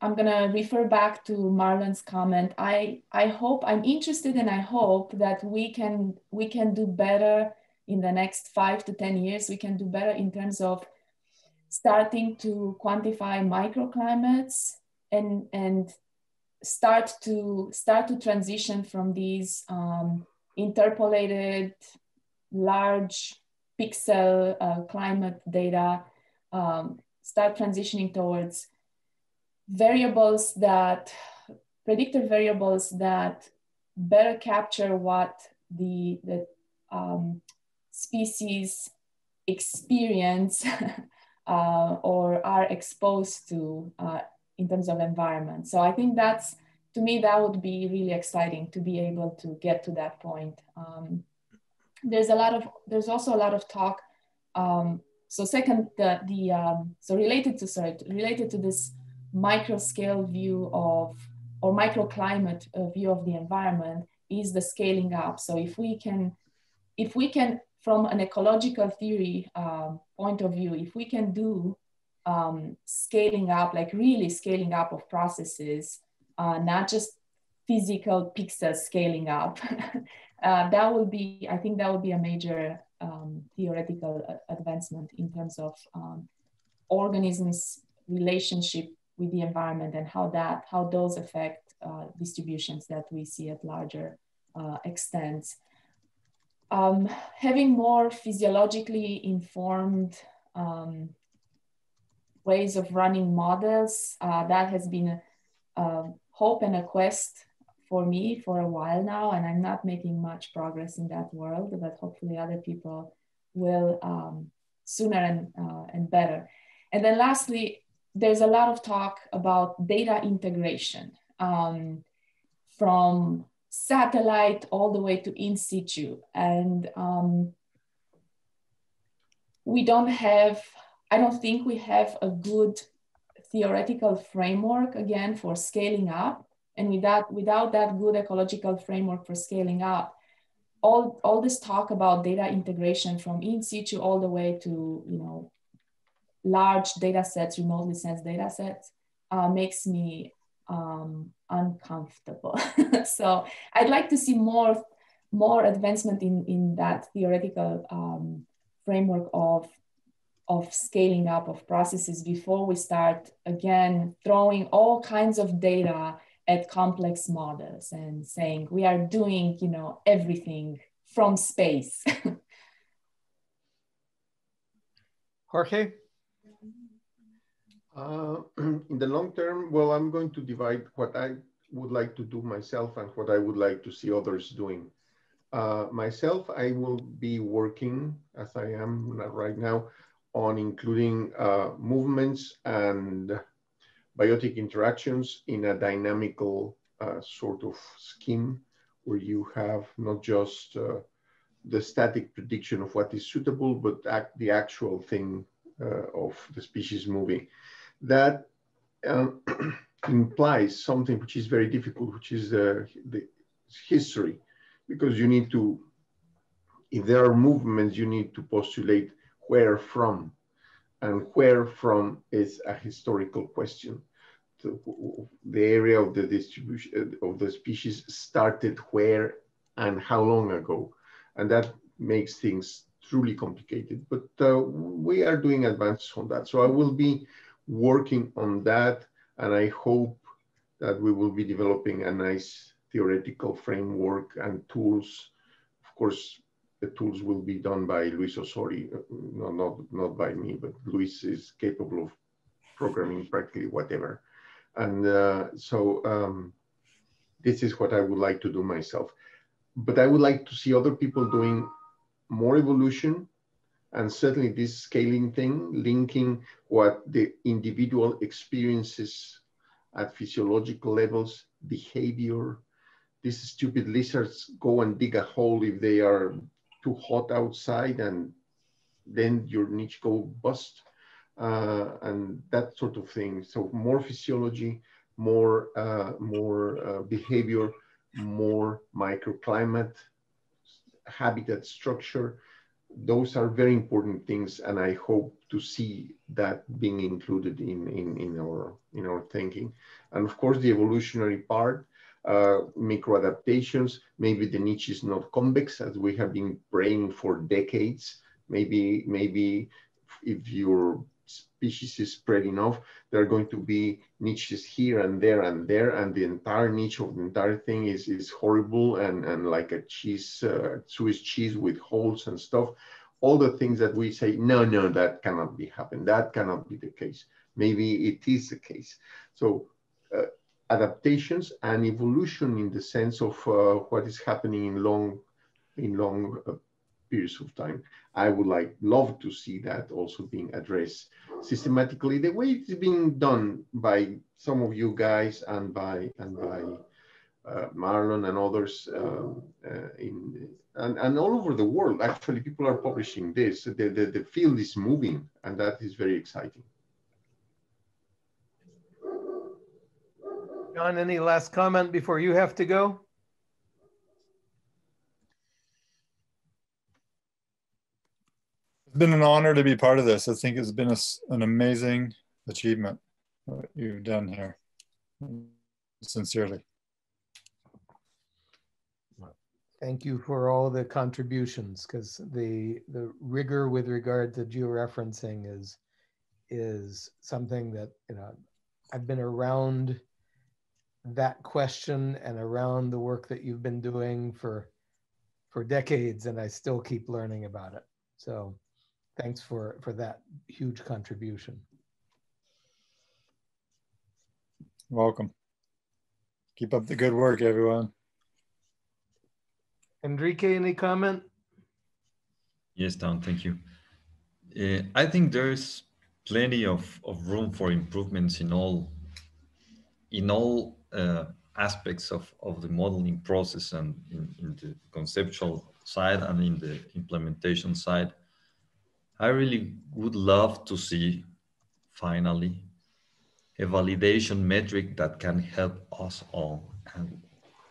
gonna refer back to Marlon's comment. I hope, I'm interested and I hope that we can do better in the next 5 to 10 years. We can do better in terms of starting to quantify microclimates and start to transition from these interpolated large pixel climate data, start transitioning towards variables that, predictor variables that better capture what the species experience or are exposed to in terms of environment. So I think that's, to me, that would be really exciting to be able to get to that point. There's also a lot of talk. So related to this micro scale view of, or microclimate view of the environment is the scaling up. So if we can, from an ecological theory point of view, if we can do scaling up, like really scaling up of processes, not just physical pixel scaling up, that will be, I think that will be a major theoretical advancement in terms of organisms' relationship with the environment and how those affect distributions that we see at larger extents. Having more physiologically informed ways of running models, that has been a hope and a quest for me for a while now, and I'm not making much progress in that world, but hopefully other people will sooner and better. And then lastly, there's a lot of talk about data integration from satellite all the way to in situ. And I don't think we have a good theoretical framework again for scaling up. And without that good ecological framework for scaling up, all this talk about data integration from in situ all the way to large data sets, remotely sensed data sets, makes me uncomfortable. So I'd like to see more advancement in that theoretical framework of of scaling up of processes before we start, again, throwing all kinds of data at complex models and saying we are doing, you know, everything from space. Jorge? In the long term, well, I'm going to divide what I would like to do myself and what I would like to see others doing. Myself, I will be working, as I am right now, on including movements and biotic interactions in a dynamical sort of scheme where you have not just the static prediction of what is suitable, but the actual thing of the species moving. That implies something which is very difficult, which is the history, because you need to, if there are movements, you need to postulate where from, and where from is a historical question. So the area of the distribution of the species started where and how long ago, and that makes things truly complicated, but we are doing advances on that. So I will be working on that, and I hope that we will be developing a nice theoretical framework and tools. Of course, the tools will be done by Luis Osori, not by me, but Luis is capable of programming practically whatever. And this is what I would like to do myself. But I would like to see other people doing more evolution, and certainly this scaling thing, linking what the individual experiences at physiological levels, behavior. These stupid lizards go and dig a hole if they are too hot outside, and then your niche go bust, and that sort of thing. So more physiology, more behavior, more microclimate, habitat structure. Those are very important things, and I hope to see that being included in our thinking. And of course, the evolutionary part, micro adaptations. Maybe the niche is not convex, as we have been praying for decades. Maybe if your species is spread enough, there are going to be niches here and there and there, and the entire niche of the entire thing is horrible and like a cheese, Swiss cheese with holes and stuff. All the things that we say, no, that cannot be happened. That cannot be the case. Maybe it is the case. So adaptations and evolution in the sense of what is happening in long periods of time. I would love to see that also being addressed systematically, the way it's being done by some of you guys and by Marlon and others and all over the world. Actually, people are publishing this. The field is moving, and that is very exciting. John, any last comment before you have to go? It's been an honor to be part of this. I think it's been an amazing achievement what you've done here, sincerely. Thank you for all the contributions, because the rigor with regard to georeferencing is something that, you know, I've been around that question and around the work that you've been doing for decades, and I still keep learning about it. So thanks for that huge contribution. Welcome. Keep up the good work, everyone. Enrique, any comment? Yes, Tom, thank you. I think there's plenty of room for improvements in all aspects of the modeling process, and in the conceptual side and in the implementation side. I really would love to see, finally, a validation metric that can help us all and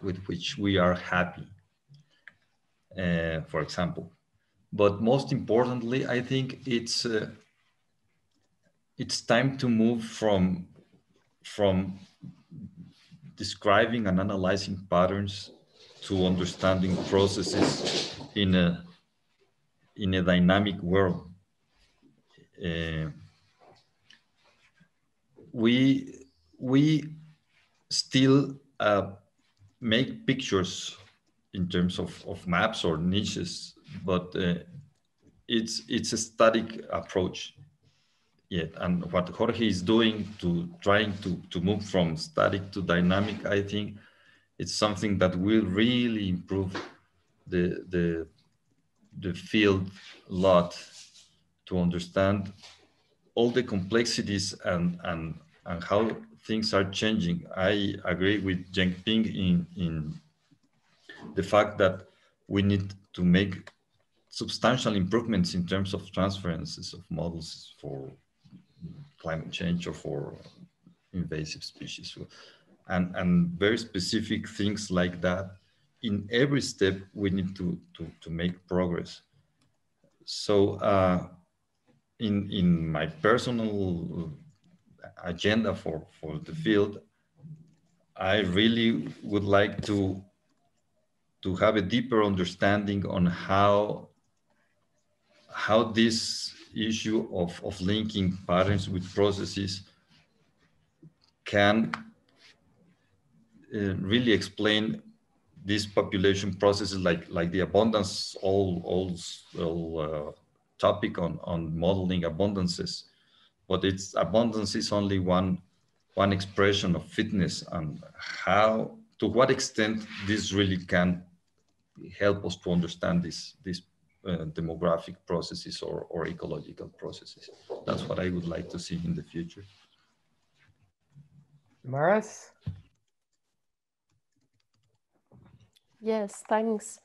with which we are happy, for example. But most importantly, I think it's time to move from describing and analyzing patterns to understanding processes in a dynamic world. we still make pictures in terms of maps or niches, but it's a static approach yet. And what Jorge is doing to trying to move from static to dynamic, I think it's something that will really improve the field a lot, to understand all the complexities and how things are changing. I agree with Zhengping in the fact that we need to make substantial improvements in terms of transferences of models for climate change or for invasive species, and very specific things like that. In every step, we need to make progress. So in my personal agenda for the field, I really would like to have a deeper understanding on how this issue of linking patterns with processes can really explain these population processes, like the abundance, all topic on modeling abundances. But it's abundance is only one expression of fitness, and how, to what extent this really can help us to understand these demographic processes or ecological processes. That's what I would like to see in the future. Maris? Yes, thanks.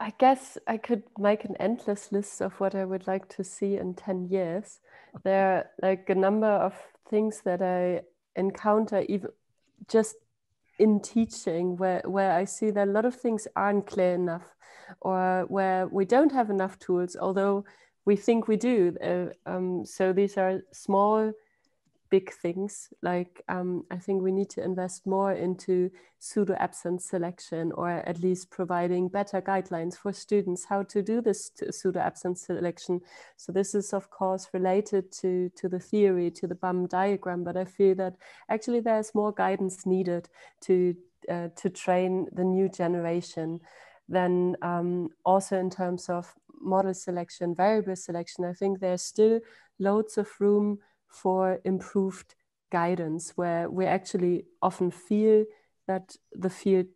I guess I could make an endless list of what I would like to see in 10 years. There are like a number of things that I encounter even just in teaching where I see that a lot of things aren't clear enough, or where we don't have enough tools, although we think we do. So these are small, big things, like I think we need to invest more into pseudo-absence selection, or at least providing better guidelines for students how to do this pseudo-absence selection. So this is of course related to the theory, to the BAM diagram, but I feel that actually there's more guidance needed to train the new generation. Then also in terms of model selection, variable selection, I think there's still loads of room for improved guidance, where we actually often feel that the field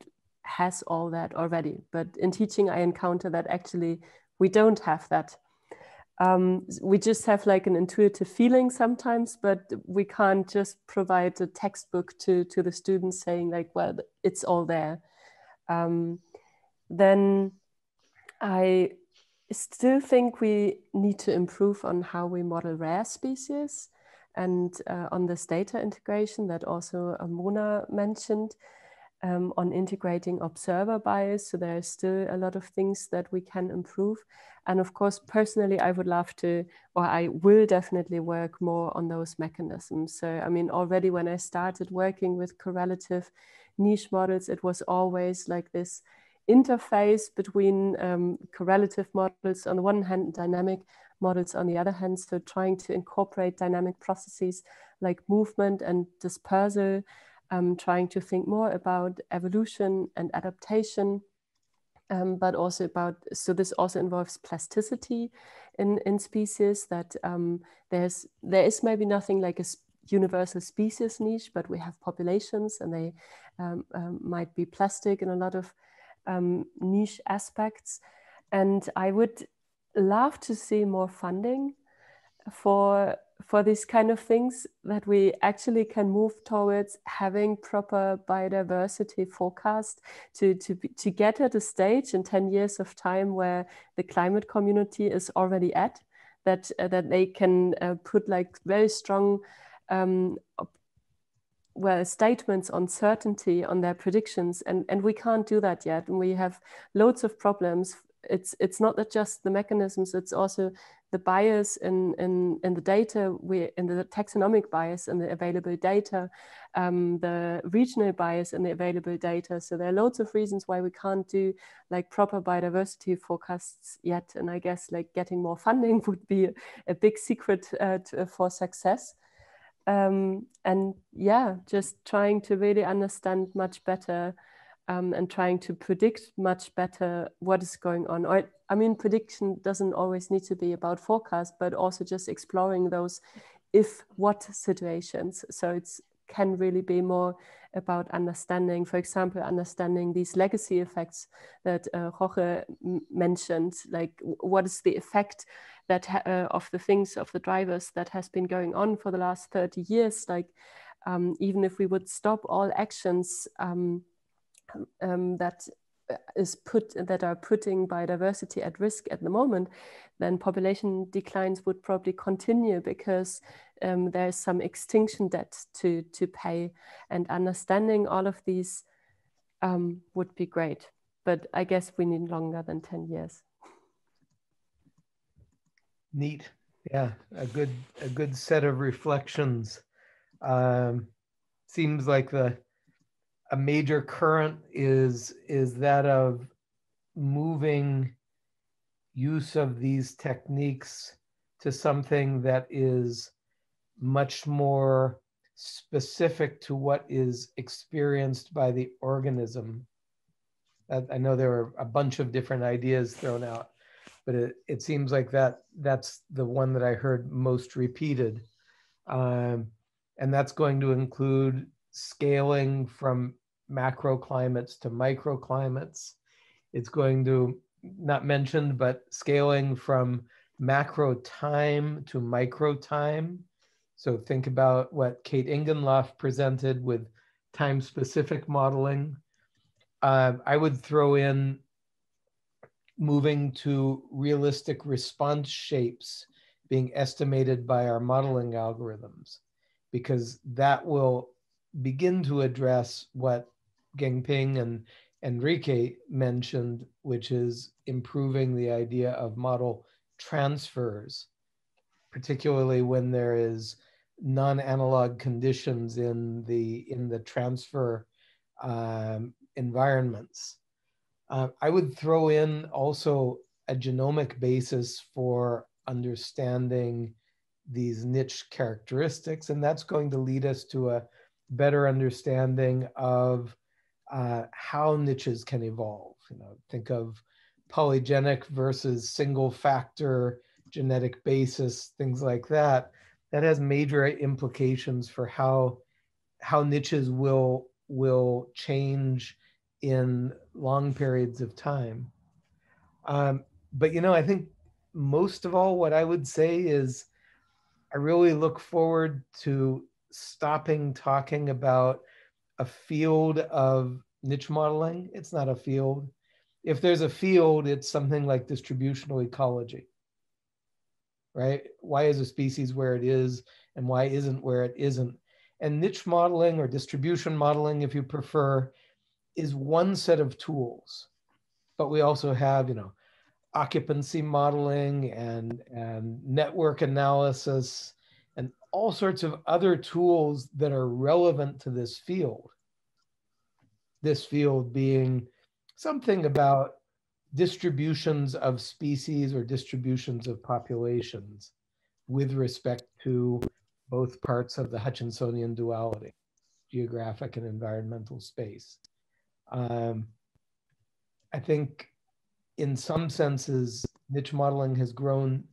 has all that already. But in teaching, I encounter that actually we don't have that. We just have like an intuitive feeling sometimes, but we can't just provide a textbook to the students saying like, well, it's all there. Then I still think we need to improve on how we model rare species, and on this data integration that also Mona mentioned, on integrating observer bias. So there are still a lot of things that we can improve. And of course, personally, I would love to, or I will definitely work more on those mechanisms. So, I mean, already when I started working with correlative niche models, it was always like this interface between correlative models on the one hand and dynamic models on the other hand. So trying to incorporate dynamic processes like movement and dispersal, trying to think more about evolution and adaptation, but also about, so this also involves plasticity in species, that there is maybe nothing like a universal species niche, but we have populations and they might be plastic in a lot of niche aspects. And I would love to see more funding for these kind of things, that we actually can move towards having proper biodiversity forecast to get at a stage in 10 years of time where the climate community is already at, that they can put like very strong statements on certainty on their predictions, and we can't do that yet. And we have loads of problems it's not that just the mechanisms, it's also the bias in the data, in the taxonomic bias in the available data, the regional bias in the available data. So there are loads of reasons why we can't do like proper biodiversity forecasts yet. And I guess like getting more funding would be a big secret for success. And yeah, just trying to really understand much better and trying to predict much better what is going on. Or, I mean, prediction doesn't always need to be about forecast, but also just exploring those if-what situations. So it can really be more about understanding, for example, understanding these legacy effects that Jorge mentioned, like what is the effect that of the things, of the drivers that has been going on for the last 30 years. Like even if we would stop all actions, that are putting biodiversity at risk at the moment, then population declines would probably continue because there is some extinction debt to pay, and understanding all of these would be great. But I guess we need longer than 10 years. Neat, yeah, a good set of reflections. Seems like a major current is that of moving use of these techniques to something that is much more specific to what is experienced by the organism. I know there are a bunch of different ideas thrown out, but it seems like that's the one that I heard most repeated. And that's going to include scaling from macroclimates to microclimates. It's going to, not mentioned, but scaling from macro time to micro time. So think about what Kate Ingenloff presented with time-specific modeling. I would throw in moving to realistic response shapes being estimated by our modeling algorithms, because that will begin to address what Gengping and Enrique mentioned, which is improving the idea of model transfers, particularly when there is non-analog conditions in the transfer environments. I would throw in also a genomic basis for understanding these niche characteristics, and that's going to lead us to a better understanding of how niches can evolve. You know, think of polygenic versus single factor genetic basis, things like that. That has major implications for how niches will change in long periods of time. But you know, I think most of all, what I would say is I really look forward to stopping talking about a field of niche modeling. It's not a field. If there's a field, it's something like distributional ecology, right? Why is a species where it is and why isn't where it isn't? And niche modeling, or distribution modeling if you prefer, is one set of tools. But we also have, you know, occupancy modeling and network analysis, all sorts of other tools that are relevant to this field. This field being something about distributions of species or distributions of populations with respect to both parts of the Hutchinsonian duality, geographic and environmental space. I think in some senses, niche modeling has grown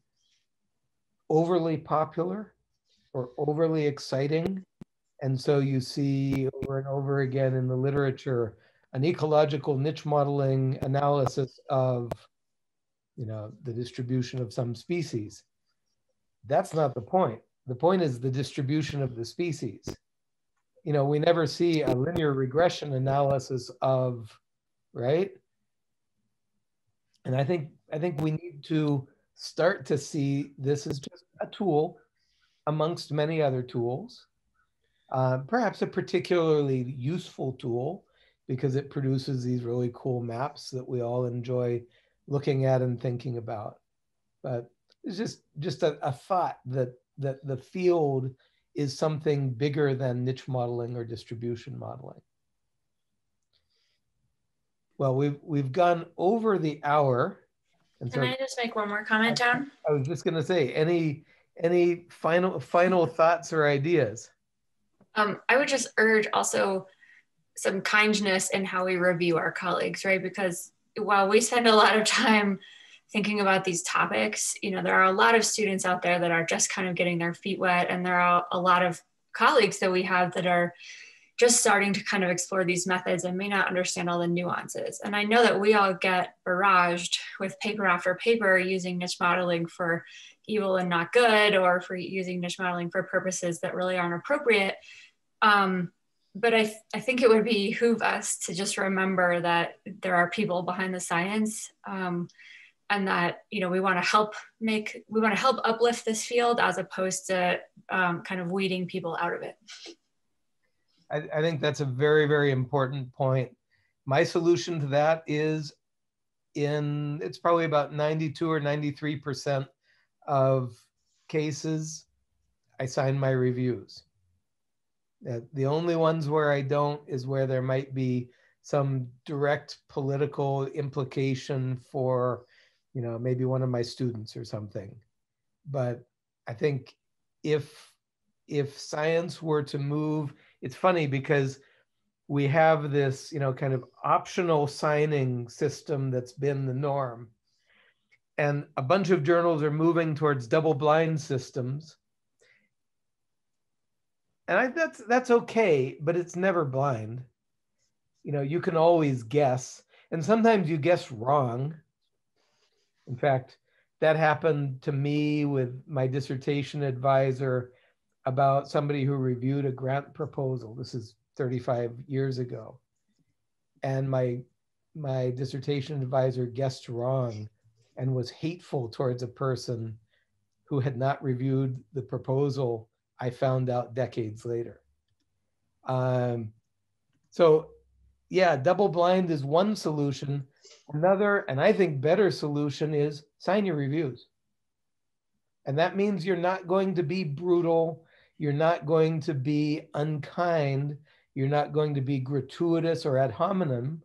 overly popular or overly exciting. And so you see over and over again in the literature, an ecological niche modeling analysis of, you know, the distribution of some species. That's not the point. The point is the distribution of the species. You know, we never see a linear regression analysis of, right? And I think we need to start to see this is just a tool amongst many other tools, perhaps a particularly useful tool because it produces these really cool maps that we all enjoy looking at and thinking about. But it's just a thought that the field is something bigger than niche modeling or distribution modeling. Well, we've gone over the hour. And so, can I just make one more comment, John? I was just going to say, any final thoughts or ideas? I would just urge also some kindness in how we review our colleagues, right? Because while we spend a lot of time thinking about these topics, you know, there are a lot of students out there that are just kind of getting their feet wet, and there are a lot of colleagues that we have that are just starting to kind of explore these methods and may not understand all the nuances. And I know that we all get barraged with paper after paper using niche modeling for evil and not good, or for using niche modeling for purposes that really aren't appropriate. But I think it would behoove us to just remember that there are people behind the science, and that, you know, we want to help uplift this field as opposed to kind of weeding people out of it. I think that's a very, very important point. My solution to that is, it's probably about 92 or 93% of cases, I sign my reviews. The only ones where I don't is where there might be some direct political implication for, you know, maybe one of my students or something. But I think if science were to move, it's funny because we have this, you know, kind of optional signing system that's been the norm. And a bunch of journals are moving towards double-blind systems. And that's okay, but it's never blind. You know, you can always guess, and sometimes you guess wrong. In fact, that happened to me with my dissertation advisor about somebody who reviewed a grant proposal. This is 35 years ago. And my dissertation advisor guessed wrong and was hateful towards a person who had not reviewed the proposal, I found out decades later. So yeah, double blind is one solution. Another, and I think better solution, is sign your reviews. And that means you're not going to be brutal. You're not going to be unkind. You're not going to be gratuitous or ad hominem.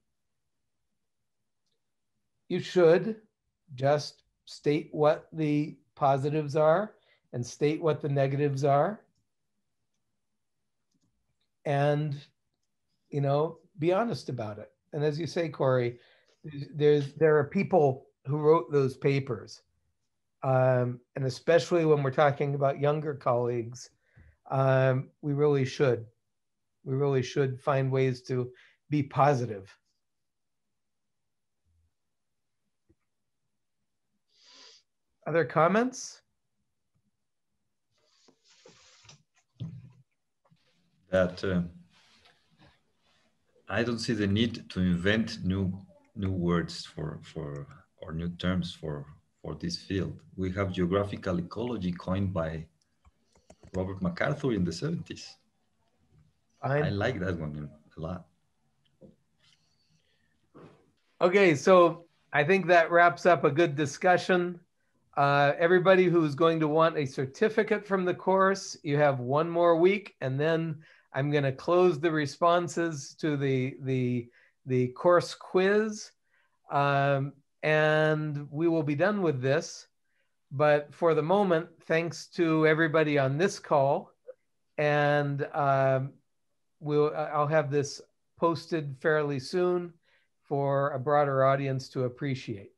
You should just state what the positives are and state what the negatives are. And, you know, be honest about it. And as you say, Corey, there are people who wrote those papers, and especially when we're talking about younger colleagues, we really should find ways to be positive. Other comments? That I don't see the need to invent new words for or new terms for this field. We have geographical ecology coined by Robert MacArthur in the 70s. I like that one a lot. Okay, so I think that wraps up a good discussion. Everybody who's going to want a certificate from the course, you have one more week, and then I'm going to close the responses to the course quiz. And we will be done with this. But for the moment, thanks to everybody on this call. And I'll have this posted fairly soon for a broader audience to appreciate.